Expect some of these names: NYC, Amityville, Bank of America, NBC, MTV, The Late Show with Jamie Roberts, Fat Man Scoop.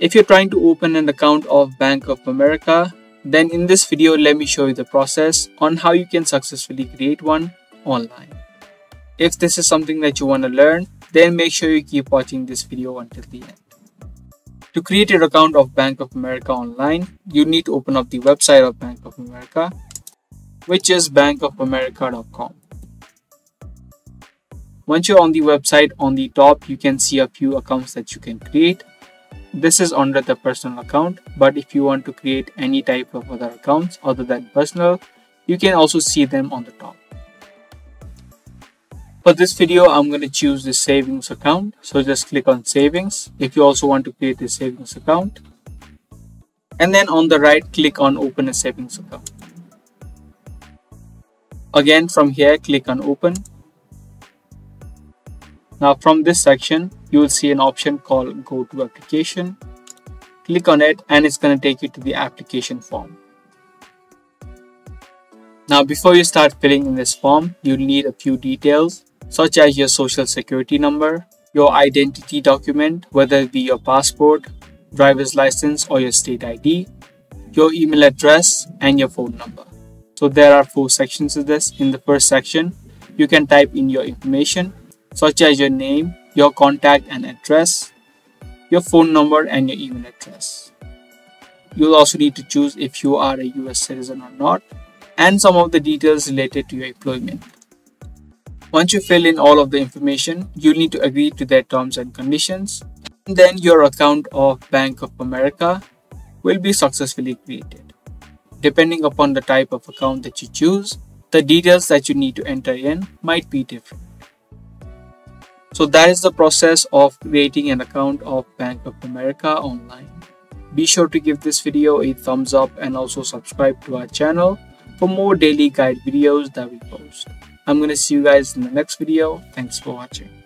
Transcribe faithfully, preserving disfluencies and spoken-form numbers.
If you're trying to open an account of Bank of America, then in this video, let me show you the process on how you can successfully create one online. If this is something that you want to learn, then make sure you keep watching this video until the end. To create your account of Bank of America online, you need to open up the website of Bank of America, which is bank of america dot com. Once you're on the website, on the top, you can see a few accounts that you can create. This is under the personal account, but if you want to create any type of other accounts other than personal, you can also see them on the top. For this video, I'm going to choose the savings account. So just click on savings if you also want to create a savings account. And then on the right, click on open a savings account. Again, from here, click on open. Now from this section, you will see an option called go to application. Click on it and it's going to take you to the application form. Now before you start filling in this form, you'll need a few details such as your social security number, your identity document, whether it be your passport, driver's license or your state I D, your email address and your phone number. So there are four sections to this. In the first section, you can type in your information, such as your name, your contact and address, your phone number and your email address. You'll also need to choose if you are a U S citizen or not, and some of the details related to your employment. Once you fill in all of the information, you'll need to agree to their terms and conditions, and then your account of Bank of America will be successfully created. Depending upon the type of account that you choose, the details that you need to enter in might be different. So that is the process of creating an account of Bank of America online. Be sure to give this video a thumbs up and also subscribe to our channel for more daily guide videos that we post. I'm going to see you guys in the next video. Thanks for watching.